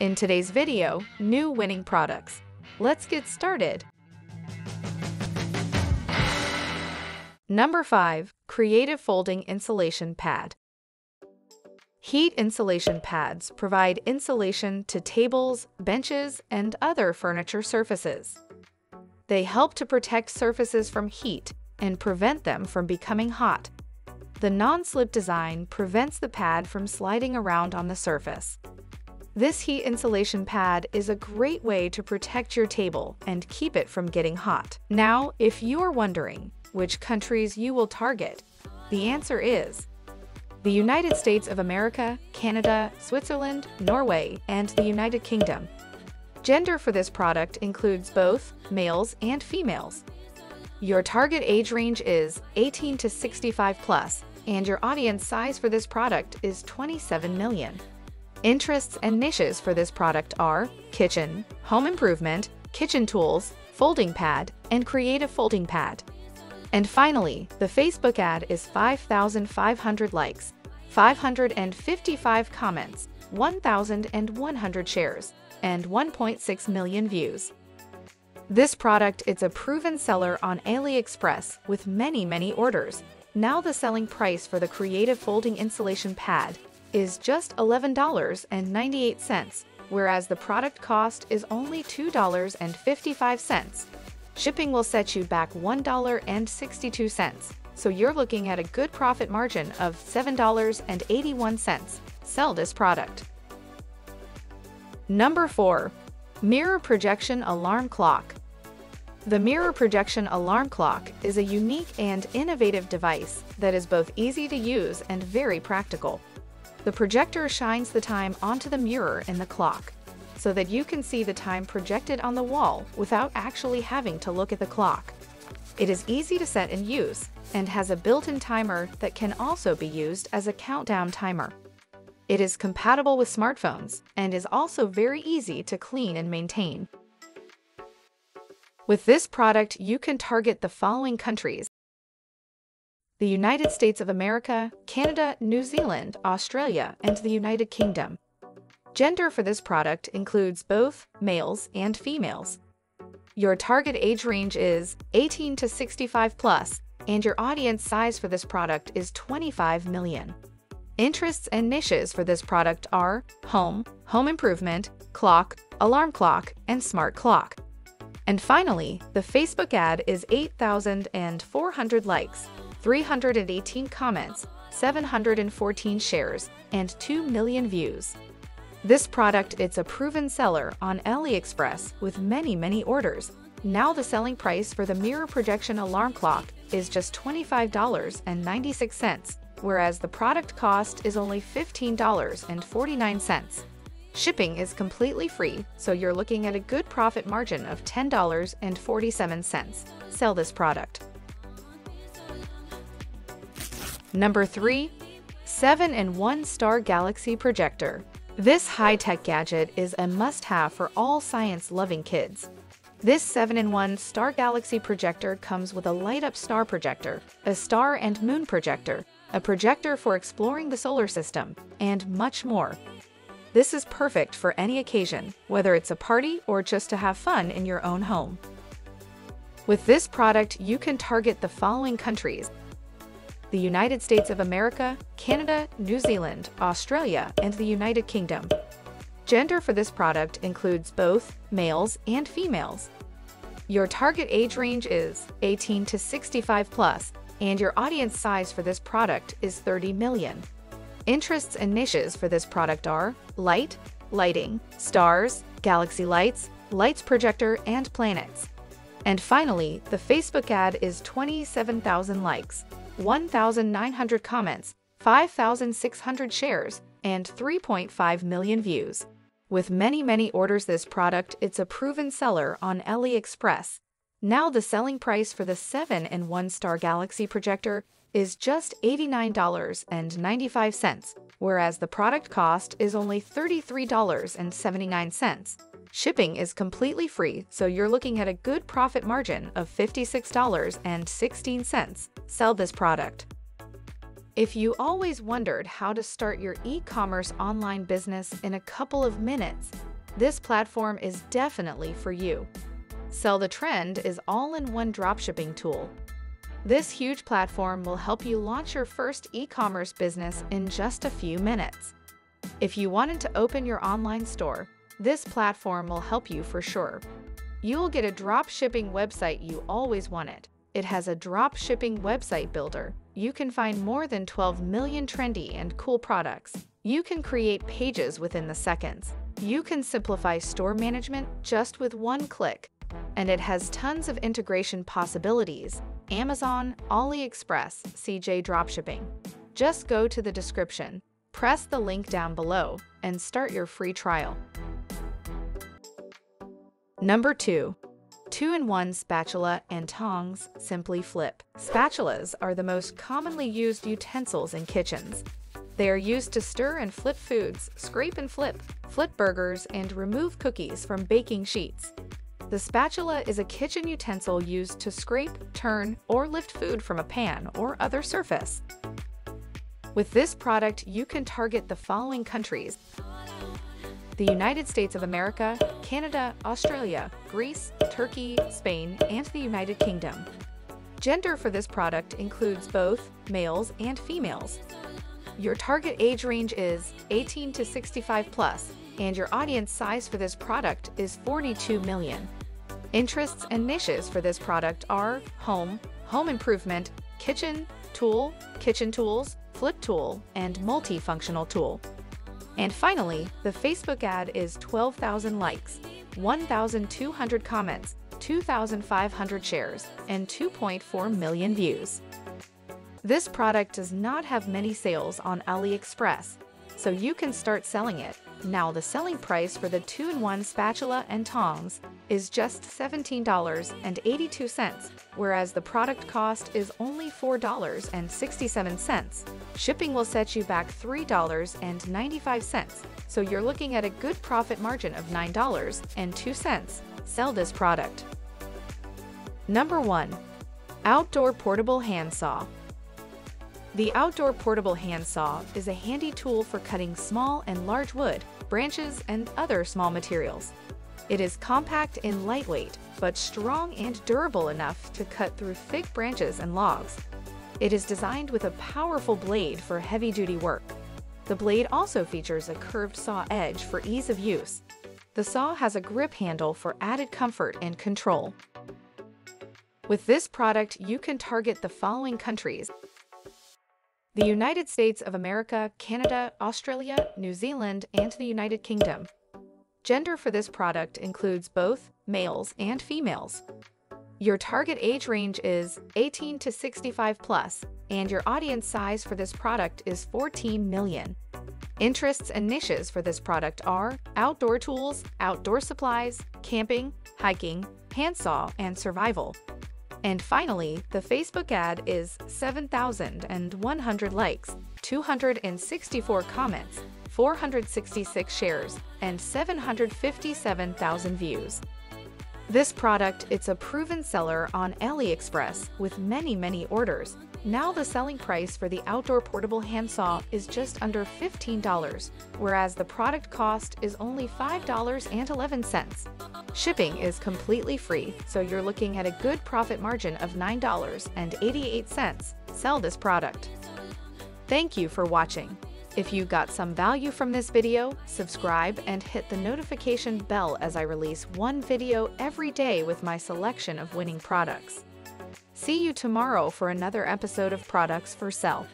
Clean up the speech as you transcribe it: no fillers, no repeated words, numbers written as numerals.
In today's video, new winning products. Let's get started. Number 5. Creative Folding Insulation Pad. Heat insulation pads provide insulation to tables, benches, and other furniture surfaces. They help to protect surfaces from heat and prevent them from becoming hot. The non-slip design prevents the pad from sliding around on the surface. This heat insulation pad is a great way to protect your table and keep it from getting hot. Now, if you're wondering which countries you will target, the answer is the United States of America, Canada, Switzerland, Norway, and the United Kingdom. Gender for this product includes both males and females. Your target age range is 18 to 65 plus, and your audience size for this product is 27 million. Interests and niches for this product are kitchen, home improvement, kitchen tools, folding pad, and creative folding pad. And finally, the Facebook ad is 5,500 likes, 555 comments, 1,100 shares, and 1.6 million views. This product is a proven seller on AliExpress with many orders. Now the selling price for the creative folding insulation pad is just $11.98, whereas the product cost is only $2.55. Shipping will set you back $1.62, so you're looking at a good profit margin of $7.81. Sell this product. Number 4. Mirror Projection Alarm Clock. The Mirror Projection Alarm Clock is a unique and innovative device that is both easy to use and very practical. The projector shines the time onto the mirror in the clock, so that you can see the time projected on the wall without actually having to look at the clock. It is easy to set and use, and has a built-in timer that can also be used as a countdown timer. It is compatible with smartphones, and is also very easy to clean and maintain. With this product, you can target the following countries: the United States of America, Canada, New Zealand, Australia, and the United Kingdom. Gender for this product includes both males and females. Your target age range is 18 to 65 plus, and your audience size for this product is 25 million. Interests and niches for this product are home, home improvement, clock, alarm clock, and smart clock. And finally, the Facebook ad is 8,400 likes, 318 comments, 714 shares, and 2 million views. This product is a proven seller on AliExpress with many orders. Now the selling price for the mirror projection alarm clock is just $25.96, whereas the product cost is only $15.49. Shipping is completely free, so you're looking at a good profit margin of $10.47. Sell this product. Number 3. 7 and 1 Star Galaxy Projector. This high-tech gadget is a must-have for all science-loving kids. This 7-in-1 Star Galaxy projector comes with a light-up star projector, a star and moon projector, a projector for exploring the solar system, and much more. This is perfect for any occasion, whether it's a party or just to have fun in your own home. With this product, you can target the following countries: the United States of America, Canada, New Zealand, Australia, and the United Kingdom. Gender for this product includes both males and females. Your target age range is 18 to 65 plus, and your audience size for this product is 30 million. Interests and niches for this product are light, lighting, stars, galaxy lights, lights projector, and planets. And finally, the Facebook ad is 27,000 likes, 1,900 comments, 5,600 shares, and 3.5 million views. With many orders, this product it's a proven seller on AliExpress. Now the selling price for the 7 and 1 Star Galaxy projector is just $89.95, whereas the product cost is only $33.79. Shipping is completely free, so you're looking at a good profit margin of $56.16. Sell this product. If you always wondered how to start your e-commerce online business in a couple of minutes, This platform is definitely for you. Sell the Trend is all-in-one dropshipping tool. This huge platform will help you launch your first e-commerce business in just a few minutes. If you wanted to open your online store, this platform will help you for sure. You will get a dropshipping website you always wanted. It has a dropshipping website builder. You can find more than 12 million trendy and cool products. You can create pages within the seconds. You can simplify store management just with one click. And it has tons of integration possibilities. Amazon, AliExpress, CJ Dropshipping. Just go to the description, press the link down below, and start your free trial. Number 2. 2-in-1 Spatula and Tongs. Simply flip. Spatulas are the most commonly used utensils in kitchens. They are used to stir and flip foods, scrape and flip, flip burgers, and remove cookies from baking sheets. The spatula is a kitchen utensil used to scrape, turn, or lift food from a pan or other surface. With this product, you can target the following countries: the United States of America, Canada, Australia, Greece, Turkey, Spain, and the United Kingdom. Gender for this product includes both males and females. Your target age range is 18 to 65 plus, and your audience size for this product is 42 million. Interests and niches for this product are home, home improvement, kitchen, tool, kitchen tools, flip tool, and multifunctional tool. And finally, the Facebook ad is 12,000 likes, 1,200 comments, 2,500 shares, and 2.4 million views. This product does not have many sales on AliExpress, so you can start selling it. Now, the selling price for the 2-in-1 spatula and tongs is just $17.82, whereas the product cost is only $4.67. Shipping will set you back $3.95, so you're looking at a good profit margin of $9.02. Sell this product. Number 1. Outdoor Portable Hand Saw. The outdoor portable hand saw is a handy tool for cutting small and large wood, branches, and other small materials. It is compact and lightweight, but strong and durable enough to cut through thick branches and logs. It is designed with a powerful blade for heavy-duty work. The blade also features a curved saw edge for ease of use. The saw has a grip handle for added comfort and control. With this product, you can target the following countries: the United States of America, Canada, Australia, New Zealand, and the United Kingdom. Gender for this product includes both males and females. Your target age range is 18 to 65 plus, and your audience size for this product is 14 million. Interests and niches for this product are outdoor tools, outdoor supplies, camping, hiking, handsaw, and survival. And finally, the Facebook ad is 7,100 likes, 264 comments, 466 shares, and 757,000 views. This product is a proven seller on AliExpress with many orders. Now, the selling price for the outdoor portable handsaw is just under $15, whereas the product cost is only $5.11. Shipping is completely free, so you're looking at a good profit margin of $9.88. Sell this product. Thank you for watching. If you got some value from this video, subscribe and hit the notification bell as I release one video every day with my selection of winning products. See you tomorrow for another episode of Products for Sell.